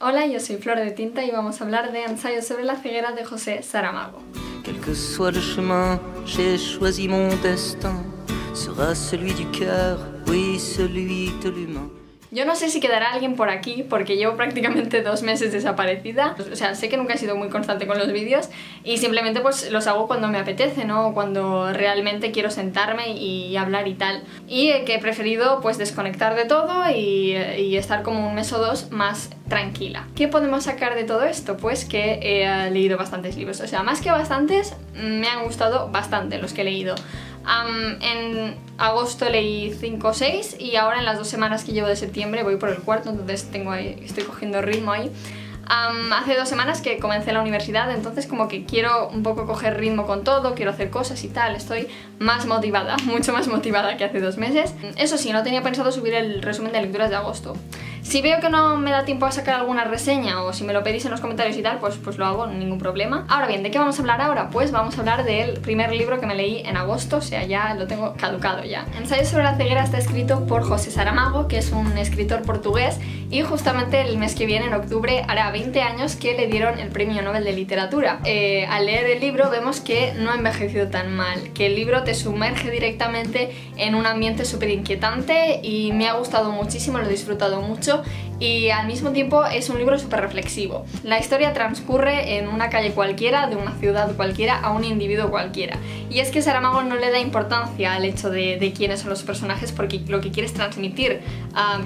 Hola, yo soy Flor de Tinta y vamos a hablar de Ensayo sobre la ceguera de José Saramago. Quel que soit le chemin, j'ai choisi mon destin, sera celui du cœur, oui, celui de l'humain. Yo no sé si quedará alguien por aquí porque llevo prácticamente 2 meses desaparecida. O sea, sé que nunca he sido muy constante con los vídeos y simplemente pues los hago cuando me apetece, ¿no? O cuando realmente quiero sentarme y hablar y tal. Y que he preferido pues desconectar de todo y estar como un mes o dos más tranquila. ¿Qué podemos sacar de todo esto? Pues que he leído bastantes libros. O sea, más que bastantes, me han gustado bastante los que he leído. En agosto leí 5 o 6 y ahora en las 2 semanas que llevo de septiembre voy por el 4º, entonces estoy cogiendo ritmo ahí. Hace 2 semanas que comencé la universidad, entonces como que quiero un poco coger ritmo con todo, quiero hacer cosas y tal, estoy más motivada, mucho más motivada que hace 2 meses. Eso sí, no tenía pensado subir el resumen de lecturas de agosto. Si veo que no me da tiempo a sacar alguna reseña o si me lo pedís en los comentarios y tal, pues lo hago, ningún problema. Ahora bien, ¿de qué vamos a hablar ahora? Pues vamos a hablar del primer libro que me leí en agosto, o sea, ya lo tengo caducado ya. Ensayo sobre la ceguera está escrito por José Saramago, que es un escritor portugués, y justamente el mes que viene, en octubre, hará 20 años que le dieron el premio Nobel de Literatura. Al leer el libro vemos que no ha envejecido tan mal, que el libro te sumerge directamente en un ambiente súper inquietante y me ha gustado muchísimo, lo he disfrutado mucho. Y al mismo tiempo es un libro súper reflexivo. La historia transcurre en una calle cualquiera, de una ciudad cualquiera, a un individuo cualquiera. Y es que Saramago no le da importancia al hecho de quiénes son los personajes, porque lo que quiere es transmitir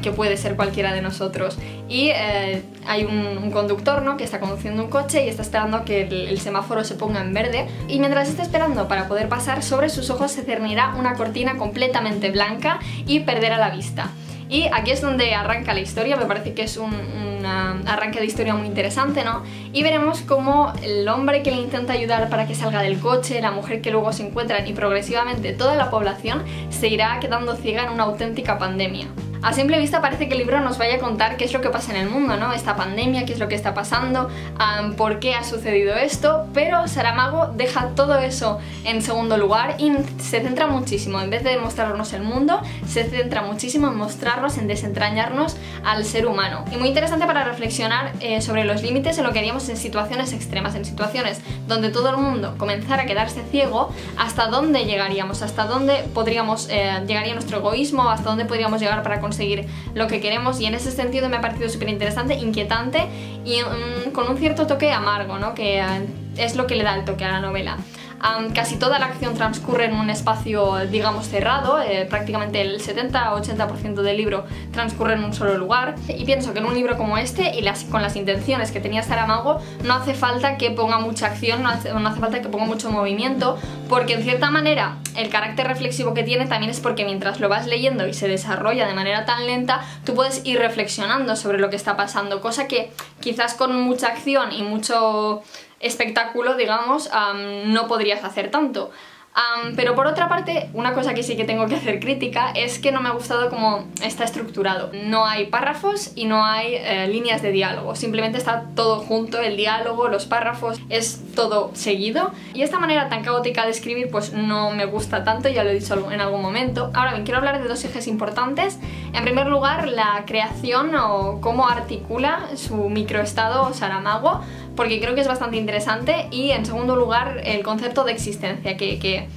que puede ser cualquiera de nosotros. Y hay un conductor, ¿no?, que está conduciendo un coche y está esperando que el semáforo se ponga en verde. Y mientras está esperando para poder pasar, sobre sus ojos se cernirá una cortina completamente blanca y perderá la vista. Y aquí es donde arranca la historia, me parece que es un arranque de historia muy interesante, ¿no? Y veremos cómo el hombre que le intenta ayudar para que salga del coche, la mujer que luego se encuentran y progresivamente toda la población se irá quedando ciega en una auténtica pandemia. A simple vista parece que el libro nos vaya a contar qué es lo que pasa en el mundo, ¿no? Esta pandemia, qué es lo que está pasando, por qué ha sucedido esto, pero Saramago deja todo eso en segundo lugar y se centra muchísimo, en vez de mostrarnos el mundo, se centra muchísimo en mostrarnos, en desentrañarnos al ser humano. Y muy interesante para reflexionar sobre los límites en lo que haríamos en situaciones extremas, en situaciones donde todo el mundo comenzara a quedarse ciego, hasta dónde llegaríamos, hasta dónde podríamos llegaría nuestro egoísmo, hasta dónde podríamos llegar para conseguir lo que queremos, y en ese sentido me ha parecido súper interesante, inquietante y con un cierto toque amargo, ¿no?, que es lo que le da el toque a la novela. Casi toda la acción transcurre en un espacio, digamos, cerrado, prácticamente el 70-80% del libro transcurre en un solo lugar, y pienso que en un libro como este y con las intenciones que tenía Saramago no hace falta que ponga mucha acción, no hace falta que ponga mucho movimiento, porque en cierta manera el carácter reflexivo que tiene también es porque mientras lo vas leyendo y se desarrolla de manera tan lenta, tú puedes ir reflexionando sobre lo que está pasando, cosa que quizás con mucha acción y mucho espectáculo, digamos, no podrías hacer tanto. Pero por otra parte, una cosa que sí que tengo que hacer crítica es que no me ha gustado cómo está estructurado. No hay párrafos y no hay líneas de diálogo, simplemente está todo junto, el diálogo, los párrafos, es todo seguido, y esta manera tan caótica de escribir pues no me gusta tanto, ya lo he dicho en algún momento. Ahora bien, quiero hablar de 2 ejes importantes. En primer lugar, la creación o cómo articula su microestado Saramago, porque creo que es bastante interesante, y en segundo lugar el concepto de existencia que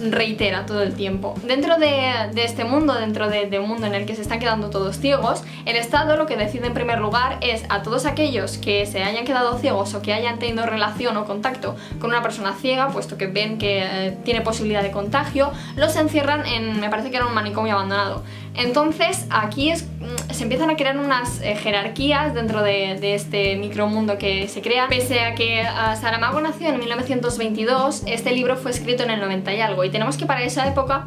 reitera todo el tiempo. Dentro de este mundo, dentro de un mundo en el que se están quedando todos ciegos, el Estado lo que decide en primer lugar es a todos aquellos que se hayan quedado ciegos o que hayan tenido relación o contacto con una persona ciega, puesto que ven que tiene posibilidad de contagio, los encierran en, me parece que era un manicomio abandonado. Entonces aquí se empiezan a crear unas jerarquías dentro de este micromundo que se crea. Pese a que Saramago nació en 1922, este libro fue escrito en el 90 y algo, y tenemos que para esa época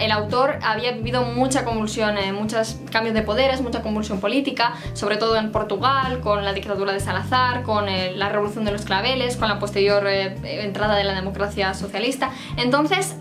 el autor había vivido mucha convulsión, muchos cambios de poderes, mucha convulsión política, sobre todo en Portugal, con la dictadura de Salazar, con la revolución de los claveles, con la posterior entrada de la democracia socialista. Entonces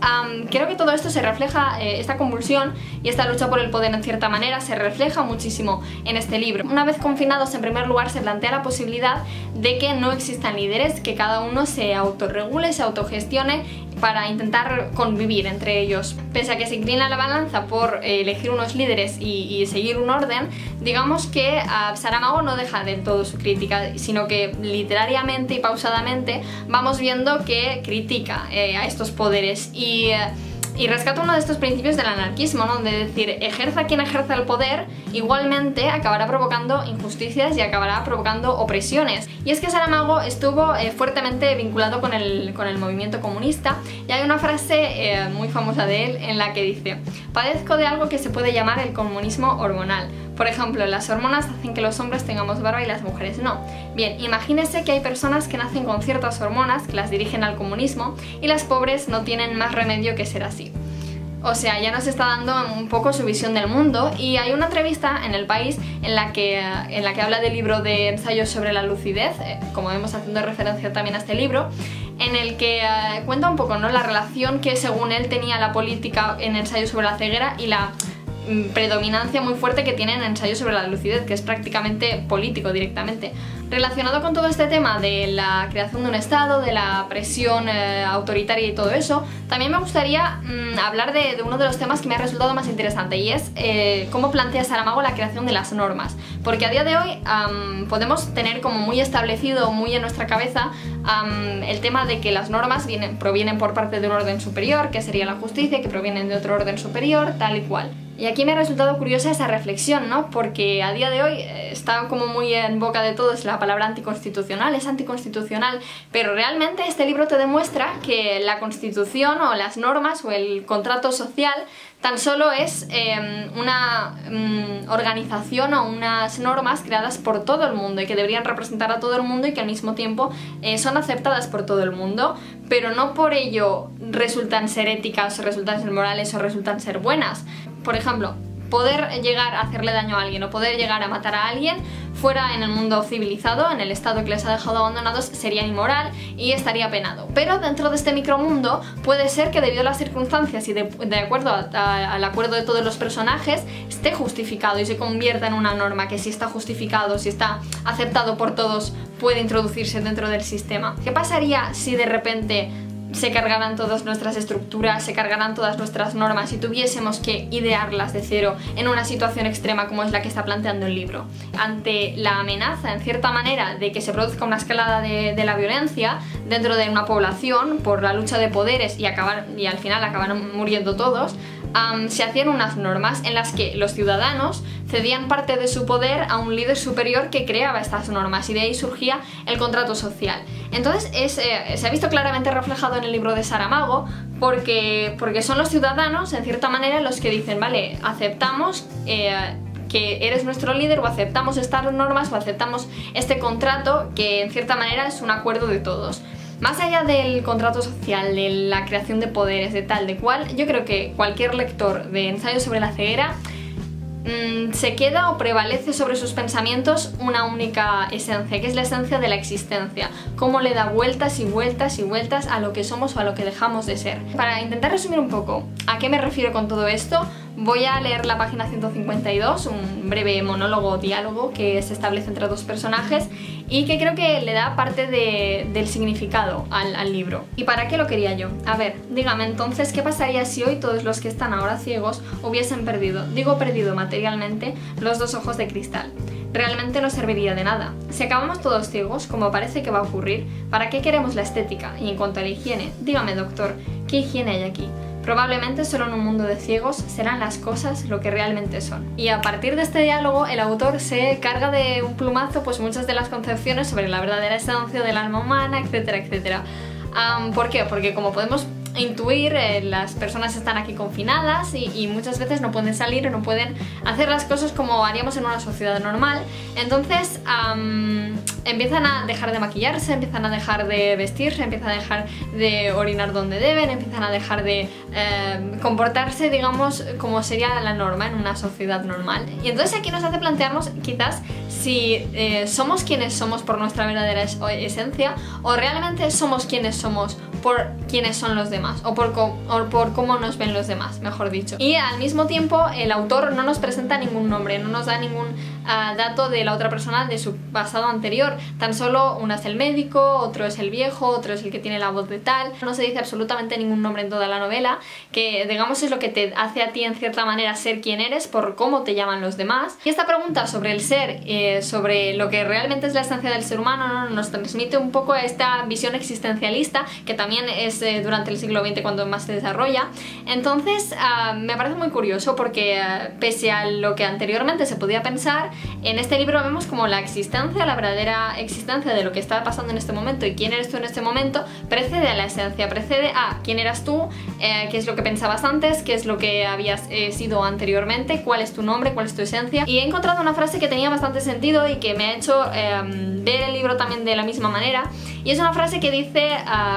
creo que todo esto se refleja, esta convulsión y esta lucha por el poder en cierta manera se refleja muchísimo en este libro. Una vez confinados, en primer lugar se plantea la posibilidad de que no existan líderes, que cada uno se autorregule, se autogestione para intentar convivir entre ellos. Pese a que se inclina la balanza por elegir unos líderes y seguir un orden, digamos que Saramago no deja del todo su crítica, sino que literariamente y pausadamente vamos viendo que critica a estos poderes y rescata uno de estos principios del anarquismo, ¿no? De decir, ejerza quien ejerza el poder, igualmente acabará provocando injusticias y acabará provocando opresiones. Y es que Saramago estuvo fuertemente vinculado con el movimiento comunista, y hay una frase muy famosa de él en la que dice: padezco de algo que se puede llamar el comunismo hormonal. Por ejemplo, las hormonas hacen que los hombres tengamos barba y las mujeres no. Bien, imagínese que hay personas que nacen con ciertas hormonas que las dirigen al comunismo y las pobres no tienen más remedio que ser así. O sea, ya nos está dando un poco su visión del mundo, y hay una entrevista en El País en la que habla del libro de Ensayos sobre la lucidez, como vemos haciendo referencia también a este libro, en el que cuenta un poco, ¿no?, la relación que según él tenía la política en Ensayo sobre la ceguera y la predominancia muy fuerte que tienen Ensayos sobre la lucidez, que es prácticamente político directamente. Relacionado con todo este tema de la creación de un Estado, de la presión autoritaria y todo eso, también me gustaría hablar de uno de los temas que me ha resultado más interesante, y es cómo plantea Saramago la creación de las normas. Porque a día de hoy podemos tener como muy establecido, muy en nuestra cabeza, el tema de que las normas provienen por parte de un orden superior, que sería la justicia, que provienen de otro orden superior, tal y cual. Y aquí me ha resultado curiosa esa reflexión, ¿no? Porque a día de hoy está como muy en boca de todos la palabra anticonstitucional, es anticonstitucional, pero realmente este libro te demuestra que la Constitución o las normas o el contrato social tan solo es una organización o unas normas creadas por todo el mundo y que deberían representar a todo el mundo y que al mismo tiempo son aceptadas por todo el mundo, pero no por ello resultan ser éticas o resultan ser morales o resultan ser buenas. Por ejemplo, poder llegar a hacerle daño a alguien o poder llegar a matar a alguien fuera en el mundo civilizado, en el Estado que les ha dejado abandonados, sería inmoral y estaría penado. Pero dentro de este micromundo puede ser que debido a las circunstancias y de acuerdo al acuerdo de todos los personajes esté justificado y se convierta en una norma que, si está justificado, si está aceptado por todos, puede introducirse dentro del sistema. ¿Qué pasaría si de repente se cargarán todas nuestras estructuras, se cargarán todas nuestras normas y tuviésemos que idearlas de cero en una situación extrema como es la que está planteando el libro? Ante la amenaza, en cierta manera, de que se produzca una escalada de la violencia dentro de una población por la lucha de poderes y al final acabaron muriendo todos, se hacían unas normas en las que los ciudadanos cedían parte de su poder a un líder superior que creaba estas normas, y de ahí surgía el contrato social. Entonces se ha visto claramente reflejado en el libro de Saramago, porque son los ciudadanos, en cierta manera, los que dicen: vale, aceptamos que eres nuestro líder, o aceptamos estas normas, o aceptamos este contrato, que en cierta manera es un acuerdo de todos. Más allá del contrato social, de la creación de poderes, de tal, de cual, yo creo que cualquier lector de Ensayo sobre la ceguera se queda o prevalece sobre sus pensamientos una única esencia, que es la esencia de la existencia, cómo le da vueltas y vueltas y vueltas a lo que somos o a lo que dejamos de ser. Para intentar resumir un poco a qué me refiero con todo esto, voy a leer la página 152, un breve monólogo o diálogo que se establece entre dos personajes y que creo que le da parte del significado al libro. ¿Y para qué lo quería yo? A ver, dígame entonces, ¿qué pasaría si hoy todos los que están ahora ciegos hubiesen perdido, digo perdido materialmente, los dos ojos de cristal? Realmente no serviría de nada. Si acabamos todos ciegos, como parece que va a ocurrir, ¿para qué queremos la estética? Y en cuanto a la higiene, dígame, doctor, ¿qué higiene hay aquí? Probablemente solo en un mundo de ciegos serán las cosas lo que realmente son. Y a partir de este diálogo el autor se carga de un plumazo pues muchas de las concepciones sobre la verdadera esencia del alma humana, etcétera, etcétera. ¿Por qué? Porque, como podemos intuir, las personas están aquí confinadas y muchas veces no pueden salir o no pueden hacer las cosas como haríamos en una sociedad normal. Entonces empiezan a dejar de maquillarse, empiezan a dejar de vestirse, empiezan a dejar de orinar donde deben, empiezan a dejar de comportarse, digamos, como sería la norma en una sociedad normal. Y entonces aquí nos hace plantearnos quizás si somos quienes somos por nuestra verdadera esencia, o realmente somos quienes somos por quienes son los demás, o por cómo nos ven los demás, mejor dicho. Y al mismo tiempo el autor no nos presenta ningún nombre, no nos da ningún dato de la otra persona de su pasado anterior. Tan solo una es el médico, otro es el viejo, otro es el que tiene la voz de tal. No se dice absolutamente ningún nombre en toda la novela, que digamos es lo que te hace a ti en cierta manera ser quien eres por cómo te llaman los demás. Y esta pregunta sobre el ser, sobre lo que realmente es la esencia del ser humano, nos transmite un poco esta visión existencialista que también es durante el siglo XX cuando más se desarrolla. Entonces me parece muy curioso porque pese a lo que anteriormente se podía pensar, en este libro vemos como la existencia, la verdadera existencia de lo que está pasando en este momento y quién eres tú en este momento, precede a la esencia, precede a quién eras tú, qué es lo que pensabas antes, qué es lo que habías sido anteriormente, cuál es tu nombre, cuál es tu esencia. Y he encontrado una frase que tenía bastante sentido y que me ha hecho ver el libro también de la misma manera, y es una frase que dice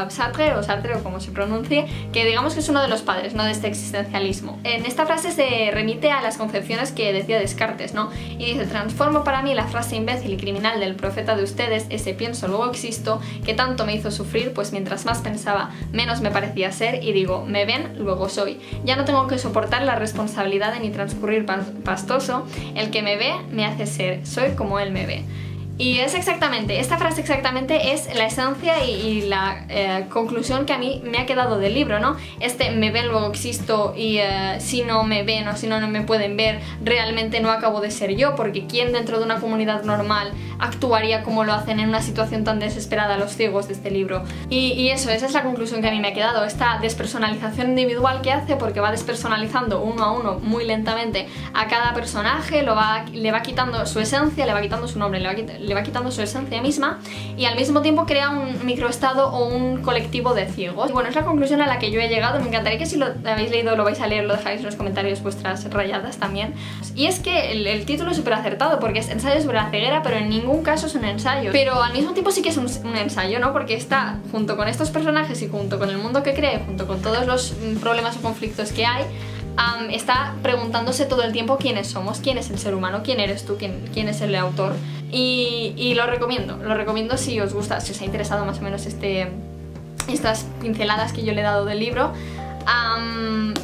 Sartre o como se pronuncie, que digamos que es uno de los padres, ¿no?, de este existencialismo. En esta frase se remite a las concepciones que decía Descartes, ¿no? Y dice: transformo para mí la frase imbécil y criminal del profeta de ustedes, ese pienso luego existo, que tanto me hizo sufrir, pues mientras más pensaba menos me parecía ser, y digo, me ven, luego soy. Ya no tengo que soportar la responsabilidad de mi transcurrir pastoso, el que me ve me hace ser, soy como él me ve. Y es exactamente, esta frase exactamente es la esencia y la conclusión que a mí me ha quedado del libro, ¿no? Este me ven, luego existo, y si no me ven o si no me pueden ver, realmente no acabo de ser yo, porque ¿quién dentro de una comunidad normal actuaría como lo hacen en una situación tan desesperada los ciegos de este libro? Y eso, esa es la conclusión que a mí me ha quedado, esta despersonalización individual que hace, porque va despersonalizando uno a uno muy lentamente a cada personaje, le va quitando su esencia, le va quitando su nombre, le va quitando su esencia misma, y al mismo tiempo crea un microestado o un colectivo de ciegos. Y bueno, es la conclusión a la que yo he llegado. Me encantaría que si lo habéis leído, lo vais a leer, lo dejáis en los comentarios vuestras rayadas también. Y es que el título es súper acertado, porque es Ensayo sobre la ceguera, pero en ningún caso es un ensayo. Pero al mismo tiempo sí que es un ensayo, ¿no? Porque está junto con estos personajes y junto con el mundo que crea, junto con todos los problemas o conflictos que hay, está preguntándose todo el tiempo quiénes somos, quién es el ser humano, quién eres tú, quién es el autor. Y lo recomiendo si os gusta, si os ha interesado más o menos estas pinceladas que yo le he dado del libro.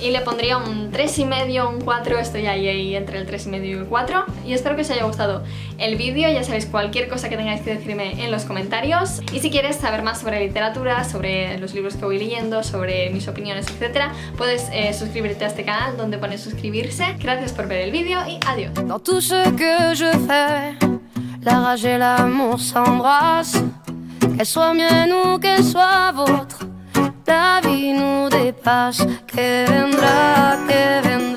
Y le pondría un 3,5, un 4, estoy ahí entre el 3,5 y el 4. Y espero que os haya gustado el vídeo. Ya sabéis, cualquier cosa que tengáis que decirme en los comentarios. Y si quieres saber más sobre literatura, sobre los libros que voy leyendo, sobre mis opiniones, etc., puedes suscribirte a este canal donde pone suscribirse. Gracias por ver el vídeo y adiós. La rage et l'amour s'embrassent, qu'elle soit mienne ou qu'elle soit vôtre, la vie nous dépasse, que vendra, que vendra.